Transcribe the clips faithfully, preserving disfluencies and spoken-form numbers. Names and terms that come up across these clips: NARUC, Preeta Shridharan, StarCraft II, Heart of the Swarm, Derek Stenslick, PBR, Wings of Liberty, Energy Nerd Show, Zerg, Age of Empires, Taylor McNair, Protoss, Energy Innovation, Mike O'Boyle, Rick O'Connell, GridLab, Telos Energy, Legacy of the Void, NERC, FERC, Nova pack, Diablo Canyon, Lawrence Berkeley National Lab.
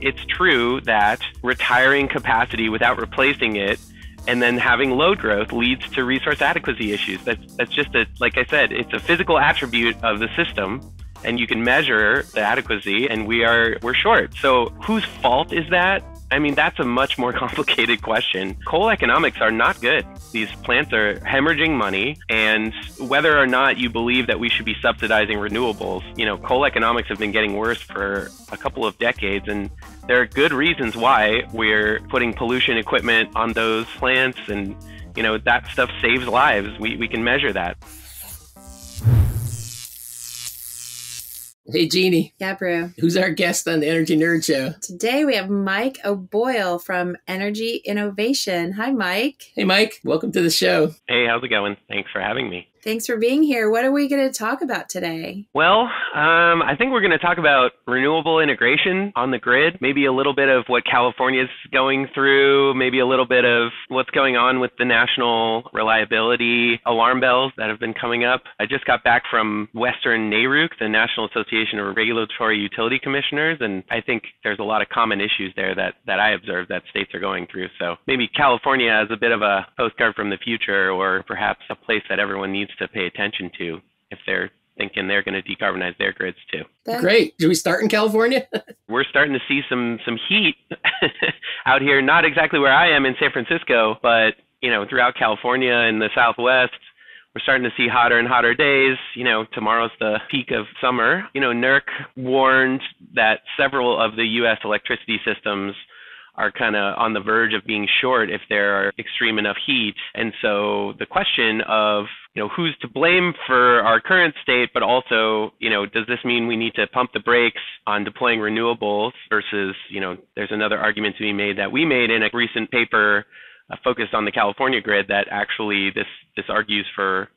it's true that retiring capacity without replacing it and then having load growth leads to resource adequacy issues. That's, that's just a, like I said, it's a physical attribute of the system, and you can measure the adequacy, and we are, we're short. So whose fault is that? I mean, that's a much more complicated question. Coal economics are not good. These plants are hemorrhaging money, and whether or not you believe that we should be subsidizing renewables, you know, coal economics have been getting worse for a couple of decades, and there are good reasons why we're putting pollution equipment on those plants, and, you know, that stuff saves lives. We, we can measure that. Hey, Jeannie. Yeah, Brew. Who's our guest on the Energy Nerd Show? Today we have Mike O'Boyle from Energy Innovation. Hi, Mike. Hey, Mike. Welcome to the show. Hey, how's it going? Thanks for having me. Thanks for being here. What are we going to talk about today? Well, um, I think we're going to talk about renewable integration on the grid, maybe a little bit of what California's going through, maybe a little bit of what's going on with the national reliability alarm bells that have been coming up. I just got back from Western NARUC, the National Association of Regulatory Utility Commissioners, and I think there's a lot of common issues there that, that I observed that states are going through. So maybe California is a bit of a postcard from the future, or perhaps a place that everyone needs to pay attention to if they're thinking they're going to decarbonize their grids too. Great. Do we start in California? We're starting to see some some heat out here, not exactly where I am in San Francisco, but you know, throughout California and the Southwest, we're starting to see hotter and hotter days. You know, tomorrow's the peak of summer. You know, NERC warned that several of the U S electricity systems are kind of on the verge of being short if there are extreme enough heat. And so the question of, you know, who's to blame for our current state, but also, you know, does this mean we need to pump the brakes on deploying renewables versus, you know, there's another argument to be made that we made in a recent paper uh, focused on the California grid that actually this, this argues for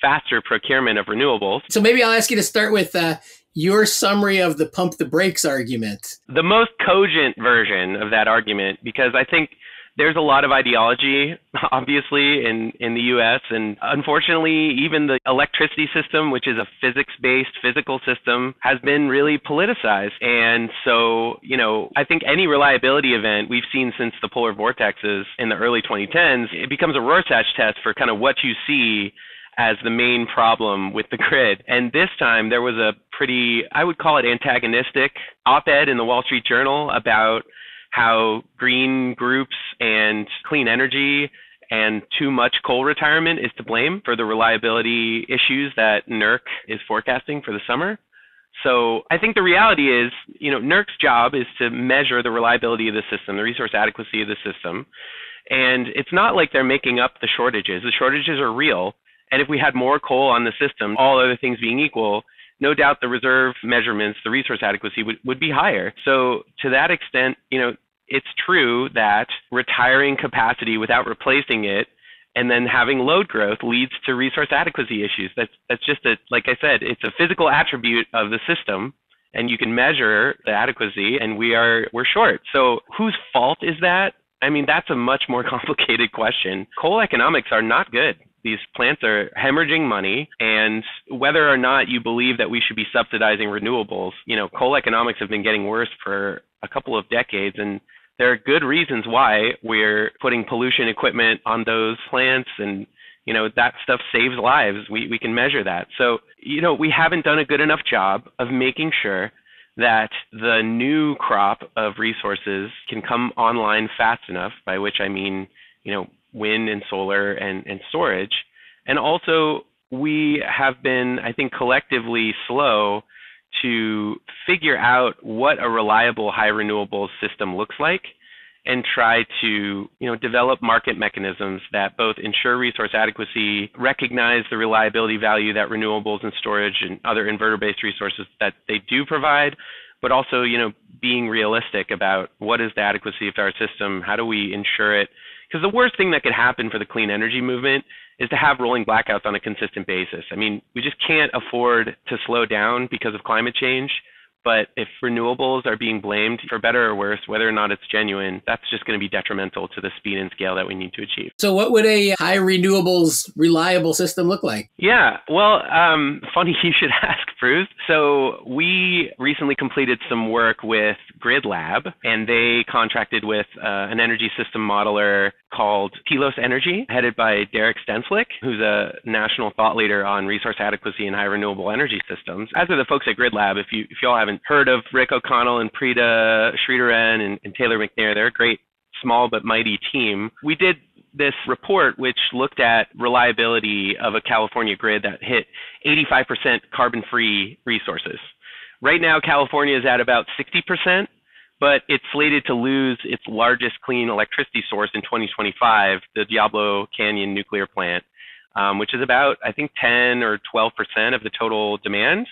faster procurement of renewables. So maybe I'll ask you to start with uh, your summary of the pump the brakes argument. The most cogent version of that argument, because I think there's a lot of ideology, obviously, in, in the U S, and unfortunately, even the electricity system, which is a physics-based physical system, has been really politicized. And so, you know, I think any reliability event we've seen since the polar vortexes in the early twenty tens, it becomes a Rorschach test for kind of what you see as the main problem with the grid. And this time there was a pretty, I would call it antagonistic op-ed in the Wall Street Journal about how green groups and clean energy and too much coal retirement is to blame for the reliability issues that NERC is forecasting for the summer. So I think the reality is, you know, NERC's job is to measure the reliability of the system, the resource adequacy of the system. And it's not like they're making up the shortages. The shortages are real. And if we had more coal on the system, all other things being equal, no doubt the reserve measurements, the resource adequacy would, would be higher. So to that extent, you know, it's true that retiring capacity without replacing it and then having load growth leads to resource adequacy issues. That's, that's just a, like I said, it's a physical attribute of the system, and you can measure the adequacy, and we are, we're short. So whose fault is that? I mean, that's a much more complicated question. Coal economics are not good. These plants are hemorrhaging money, and whether or not you believe that we should be subsidizing renewables, you know, coal economics have been getting worse for a couple of decades, and there are good reasons why we're putting pollution equipment on those plants, and, you know, that stuff saves lives. We, we can measure that. So, you know, we haven't done a good enough job of making sure that the new crop of resources can come online fast enough, by which I mean, you know, wind and solar and, and storage. And also, we have been, I think, collectively slow to figure out what a reliable high renewable system looks like and try to, you know, develop market mechanisms that both ensure resource adequacy, recognize the reliability value that renewables and storage and other inverter-based resources that they do provide, but also, you know, being realistic about what is the adequacy of our system, how do we ensure it? Because the worst thing that could happen for the clean energy movement is to have rolling blackouts on a consistent basis. I mean, we just can't afford to slow down because of climate change, But if renewables are being blamed for better or worse, whether or not it's genuine, that's just going to be detrimental to the speed and scale that we need to achieve. So what would a high renewables reliable system look like? Yeah, well, um, funny you should ask, Bruce. So we recently completed some work with GridLab, and they contracted with uh, an energy system modeler called Telos Energy, headed by Derek Stenslick, who's a national thought leader on resource adequacy and high renewable energy systems. As are the folks at GridLab. If you if y'all haven't heard of Rick O'Connell and Preeta Shridharan and, and Taylor McNair, they're a great small but mighty team. We did this report, which looked at reliability of a California grid that hit eighty-five percent carbon-free resources. Right now, California is at about sixty percent, but it's slated to lose its largest clean electricity source in twenty twenty-five, the Diablo Canyon nuclear plant, um, which is about, I think, ten or twelve percent of the total demand.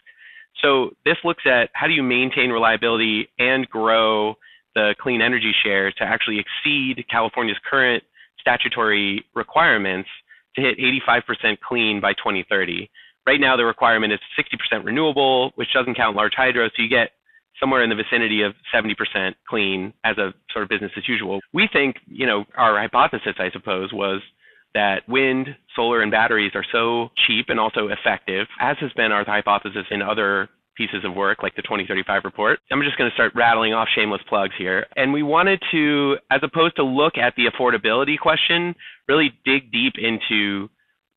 So this looks at how do you maintain reliability and grow the clean energy share to actually exceed California's current statutory requirements to hit eighty-five percent clean by twenty thirty. Right now, the requirement is sixty percent renewable, which doesn't count large hydro, so you get somewhere in the vicinity of seventy percent clean as a sort of business as usual. We think, you know, our hypothesis, I suppose, was that wind, solar, and batteries are so cheap and also effective, as has been our hypothesis in other pieces of work like the twenty thirty-five report. I'm just going to start rattling off shameless plugs here. And we wanted to, as opposed to look at the affordability question, really dig deep into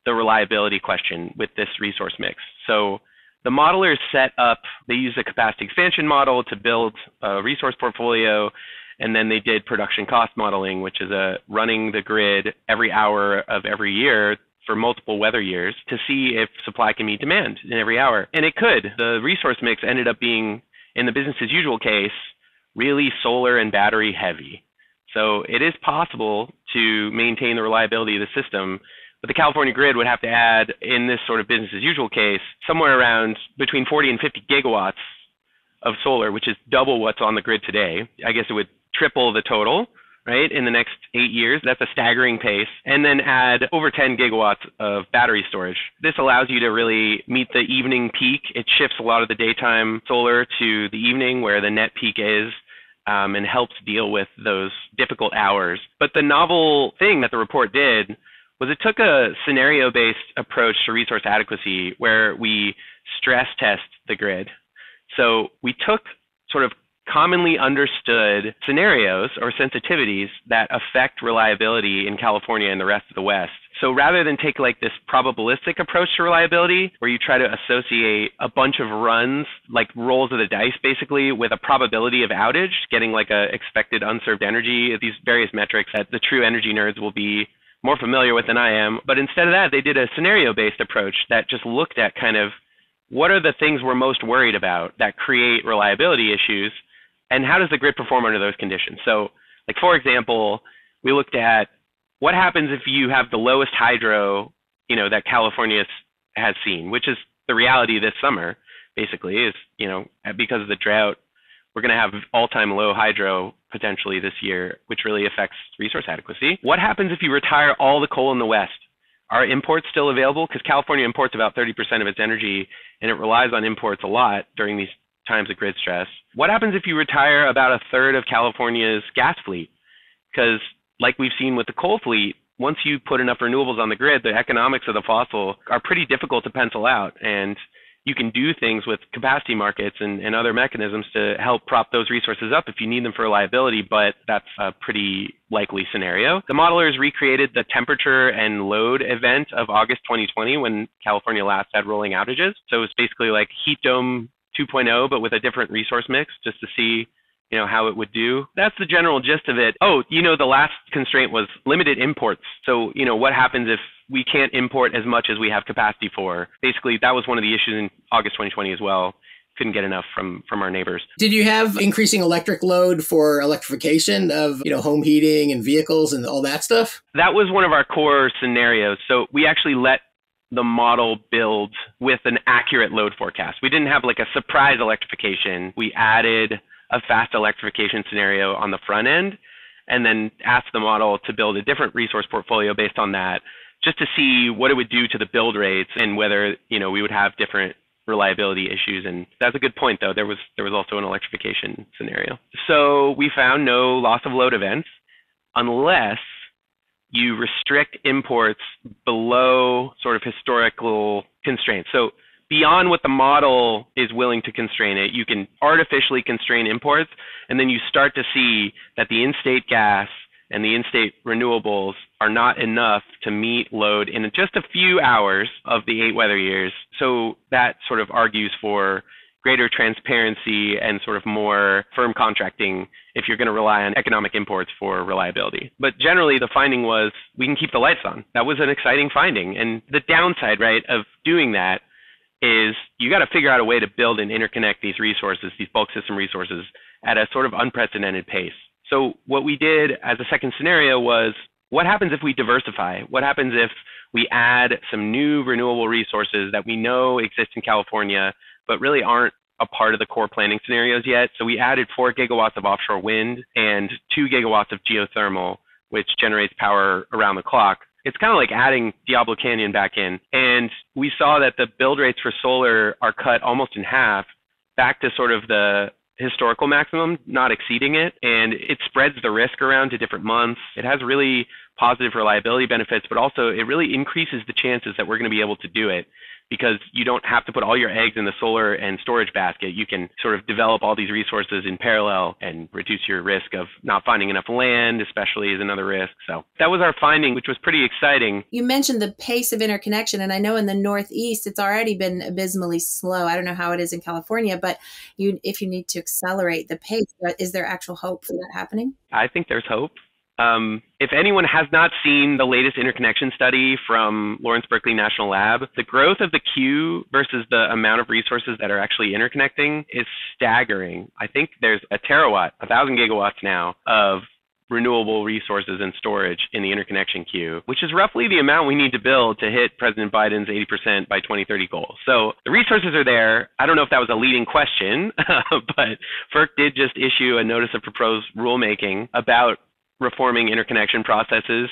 the reliability question with this resource mix. So the modelers set up, they use a capacity expansion model to build a resource portfolio, and then they did production cost modeling, which is a running the grid every hour of every year for multiple weather years to see if supply can meet demand in every hour. And it could. The resource mix ended up being, in the business as usual case, really solar and battery heavy. So it is possible to maintain the reliability of the system, but the California grid would have to add, in this sort of business as usual case, somewhere around between forty and fifty gigawatts of solar, which is double what's on the grid today. I guess it would triple the total, right, in the next eight years. That's a staggering pace. And then add over ten gigawatts of battery storage. This allows you to really meet the evening peak. It shifts a lot of the daytime solar to the evening where the net peak is, um, and helps deal with those difficult hours. But the novel thing that the report did was it took a scenario-based approach to resource adequacy where we stress test the grid. So we took sort of commonly understood scenarios or sensitivities that affect reliability in California and the rest of the West. So rather than take like this probabilistic approach to reliability, where you try to associate a bunch of runs, like rolls of the dice basically, with a probability of outage, getting like a expected unserved energy, these various metrics that the true energy nerds will be more familiar with than I am. But instead of that, they did a scenario-based approach that just looked at kind of what are the things we're most worried about that create reliability issues, and how does the grid perform under those conditions? So, like, for example, we looked at what happens if you have the lowest hydro, you know, that California has seen, which is the reality this summer, basically, is, you know, because of the drought, we're going to have all-time low hydro potentially this year, which really affects resource adequacy. What happens if you retire all the coal in the West? Are imports still available? Because California imports about thirty percent of its energy, and it relies on imports a lot during these times of grid stress. What happens if you retire about a third of California's gas fleet? Because like we've seen with the coal fleet, once you put enough renewables on the grid, the economics of the fossil are pretty difficult to pencil out. And you can do things with capacity markets and, and other mechanisms to help prop those resources up if you need them for reliability, but that's a pretty likely scenario. The modelers recreated the temperature and load event of August twenty twenty when California last had rolling outages. So it's basically like heat dome two point oh, but with a different resource mix, just to see, you know, how it would do. That's the general gist of it. Oh, you know, the last constraint was limited imports. So, you know, what happens if we can't import as much as we have capacity for? Basically, that was one of the issues in August twenty twenty as well. Couldn't get enough from from our neighbors. Did you have increasing electric load for electrification of, you know, home heating and vehicles and all that stuff? That was one of our core scenarios. So we actually let the model build with an accurate load forecast. We didn't have like a surprise electrification. We added a fast electrification scenario on the front end and then asked the model to build a different resource portfolio based on that, just to see what it would do to the build rates and whether, you know, we would have different reliability issues. And that's a good point, though. There was, there was also an electrification scenario. So we found no loss of load events unless you restrict imports below sort of historical constraints. So beyond what the model is willing to constrain it, you can artificially constrain imports, and then you start to see that the in-state gas and the in-state renewables are not enough to meet load in just a few hours of the eight weather years. So that sort of argues for greater transparency and sort of more firm contracting if you're going to rely on economic imports for reliability. But generally, the finding was we can keep the lights on. That was an exciting finding. And the downside, right, of doing that is you got to figure out a way to build and interconnect these resources, these bulk system resources, at a sort of unprecedented pace. So what we did as a second scenario was, what happens if we diversify? What happens if we add some new renewable resources that we know exist in California, but really aren't a part of the core planning scenarios yet? So we added four gigawatts of offshore wind and two gigawatts of geothermal, which generates power around the clock. It's kind of like adding Diablo Canyon back in. And we saw that the build rates for solar are cut almost in half back to sort of the historical maximum, not exceeding it. And it spreads the risk around to different months. It has really positive reliability benefits, but also it really increases the chances that we're going to be able to do it, because you don't have to put all your eggs in the solar and storage basket. You can sort of develop all these resources in parallel and reduce your risk of not finding enough land, especially, is another risk. So that was our finding, which was pretty exciting. You mentioned the pace of interconnection, and I know in the Northeast, it's already been abysmally slow. I don't know how it is in California, but you, if you need to accelerate the pace, is there actual hope for that happening? I think there's hope. Um, if anyone has not seen the latest interconnection study from Lawrence Berkeley National Lab, the growth of the queue versus the amount of resources that are actually interconnecting is staggering. I think there's a terawatt, a thousand gigawatts now of renewable resources and storage in the interconnection queue, which is roughly the amount we need to build to hit President Biden's eighty percent by twenty thirty goal. So the resources are there. I don't know if that was a leading question, but FERC did just issue a notice of proposed rulemaking about reforming interconnection processes.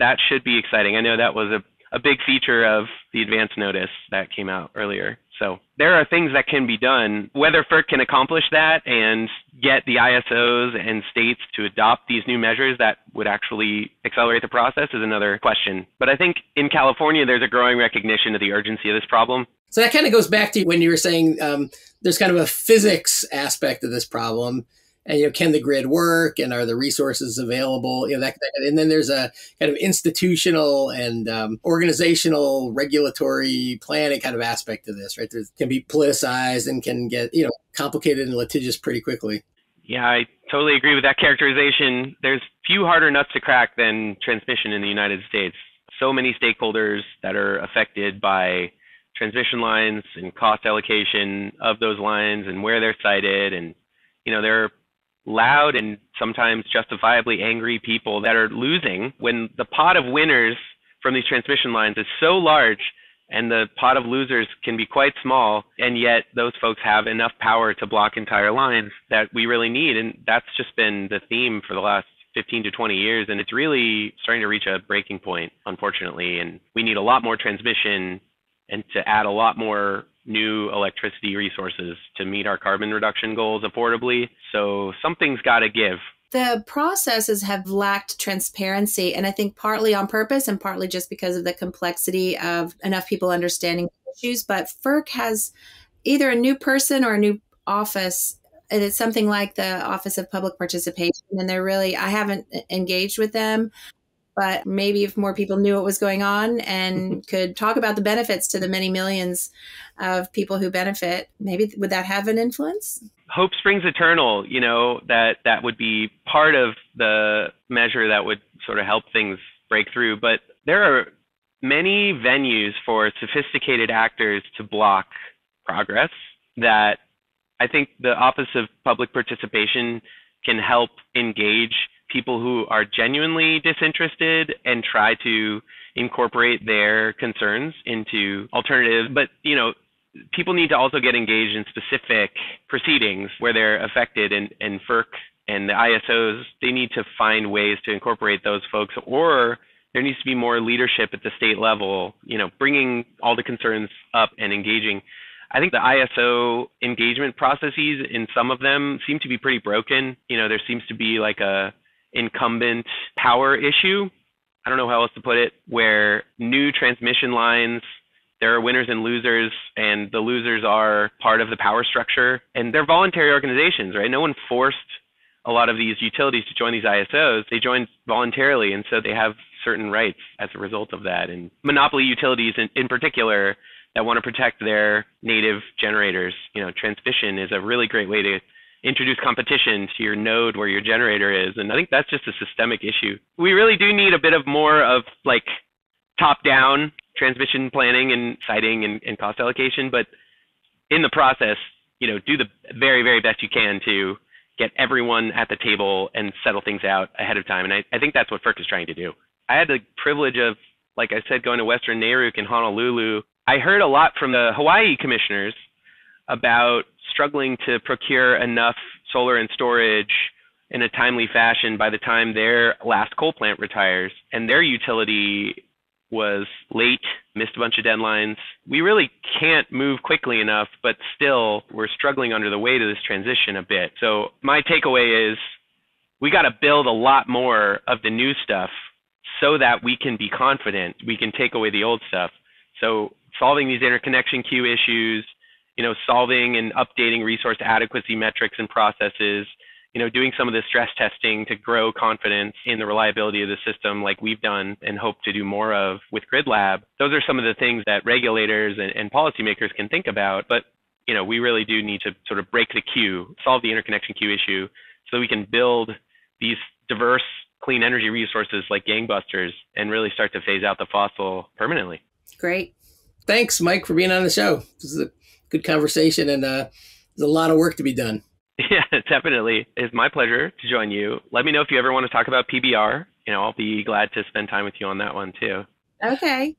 That should be exciting. I know that was a, a big feature of the advance notice that came out earlier. So there are things that can be done. Whether FERC can accomplish that and get the I S Os and states to adopt these new measures that would actually accelerate the process is another question. But I think in California, there's a growing recognition of the urgency of this problem. So that kind of goes back to when you were saying um, there's kind of a physics aspect of this problem. And, you know, can the grid work, and are the resources available? You know, that, that, and then there's a kind of institutional and um, organizational, regulatory planning kind of aspect to this, right? There can be politicized and can get, you know, complicated and litigious pretty quickly. Yeah, I totally agree with that characterization. There's few harder nuts to crack than transmission in the United States. So many stakeholders that are affected by transmission lines and cost allocation of those lines and where they're sited. And, you know, there are loud and sometimes justifiably angry people that are losing when the pot of winners from these transmission lines is so large and the pot of losers can be quite small, and yet those folks have enough power to block entire lines that we really need. And that's just been the theme for the last fifteen to twenty years, and it's really starting to reach a breaking point, unfortunately, and we need a lot more transmission and to add a lot more new electricity resources to meet our carbon reduction goals affordably. So something's got to give. The processes have lacked transparency, and I think partly on purpose and partly just because of the complexity of enough people understanding issues. But FERC has either a new person or a new office, and it's something like the Office of Public Participation, and they're really, I haven't engaged with them. But maybe if more people knew what was going on and could talk about the benefits to the many millions of people who benefit, maybe would that have an influence? Hope springs eternal, you know, that that would be part of the measure that would sort of help things break through. But there are many venues for sophisticated actors to block progress that I think the Office of Public Participation can help engage people who are genuinely disinterested and try to incorporate their concerns into alternatives. But, you know, people need to also get engaged in specific proceedings where they're affected, and, and FERC and the I S Os, they need to find ways to incorporate those folks, or there needs to be more leadership at the state level, you know, bringing all the concerns up and engaging. I think the I S O engagement processes in some of them seem to be pretty broken. You know, there seems to be like a incumbent power issue. I don't know how else to put it, where new transmission lines, there are winners and losers, and the losers are part of the power structure. And they're voluntary organizations, right? No one forced a lot of these utilities to join these I S Os. They joined voluntarily, and so they have certain rights as a result of that. And monopoly utilities in, in particular that want to protect their native generators. You know, transmission is a really great way to introduce competition to your node where your generator is. And I think that's just a systemic issue. We really do need a bit of more of like top-down transmission planning and siting and, and cost allocation. But in the process, you know, do the very, very best you can to get everyone at the table and settle things out ahead of time. And I, I think that's what FERC is trying to do. I had the privilege of, like I said, going to Western NARUC in Honolulu. I heard a lot from the Hawaii commissioners about struggling to procure enough solar and storage in a timely fashion by the time their last coal plant retires. And their utility was late, missed a bunch of deadlines. We really can't move quickly enough, but still we're struggling under the weight of this transition a bit. So my takeaway is we got to build a lot more of the new stuff so that we can be confident we can take away the old stuff. So solving these interconnection queue issues, you know, solving and updating resource adequacy metrics and processes, you know, doing some of the stress testing to grow confidence in the reliability of the system like we've done and hope to do more of with GridLab. Those are some of the things that regulators and, and policymakers can think about. But, you know, we really do need to sort of break the queue, solve the interconnection queue issue so that we can build these diverse clean energy resources like gangbusters and really start to phase out the fossil permanently. Great. Thanks, Mike, for being on the show. This is a good conversation and uh, there's a lot of work to be done. Yeah, definitely. It's my pleasure to join you. Let me know if you ever want to talk about P B R. You know, I'll be glad to spend time with you on that one too. Okay.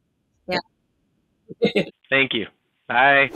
Yeah. Thank you. Bye.